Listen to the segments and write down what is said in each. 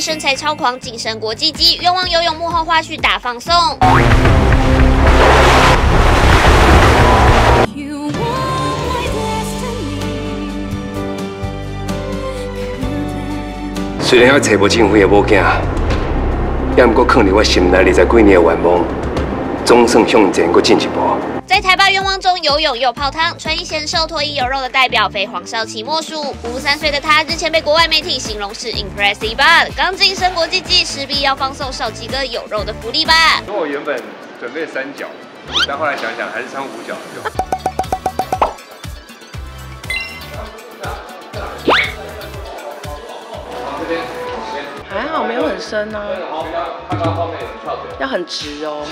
内身材超狂，仅剩国际肌，冤枉游泳幕后花絮大放送。虽然我找无政府的某囝，也毋过藏在我心内20几年的愿望，总算向前搁进一步。 在台霸冤枉中游泳又泡汤，穿衣纤瘦、脱衣有肉的代表非黄少祺莫属。53岁的他，之前被国外媒体形容是 impressive 吧，刚晋升国际级，势必要放送少祺哥有肉的福利吧。因为我原本准备3角，但后来想想还是穿5角就。 还好没有很深啊，要很直哦。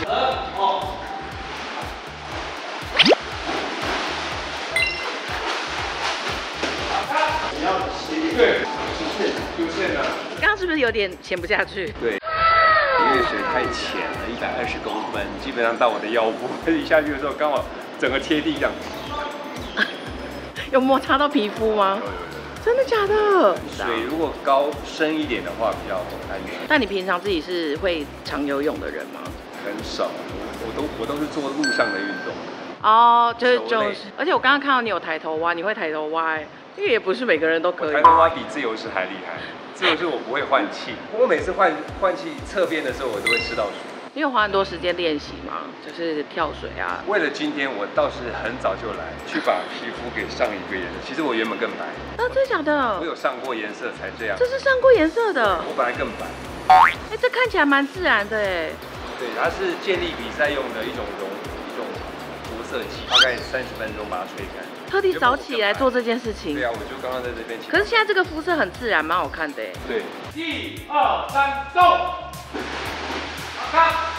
你要斜对，直线的。刚刚是不是有点潜不下去？对，因为水太浅了，120公分，基本上到我的腰部。一下去的时候刚好整个贴地这样。有摩擦到皮肤吗？ 真的假的？水如果高深一点的话，比较安全。那你平常自己是会常游泳的人吗？很少，我都是做路上的运动。哦，就是，而且我刚刚看到你有抬头蛙，你会抬头蛙，因为也不是每个人都可以。抬头蛙比自由式还厉害，自由式我不会换气，我每次换气侧边的时候，我都会吃到水。你有花很多时间练习吗？就是跳水啊。为了今天，我倒是很早就来，去把皮肤给上一个颜色。其实我原本更白。啊，真的假的？我有上过颜色才这样。这是上过颜色的。我本来更白。哎，这看起来蛮自然的哎。对，它是建立比赛用的一种涂色剂，大概30分钟把它吹干。特地早起来做这件事情。对啊，我就刚刚在这边。可是现在这个肤色很自然，蛮好看的哎。对。1、2、3，走。 好看。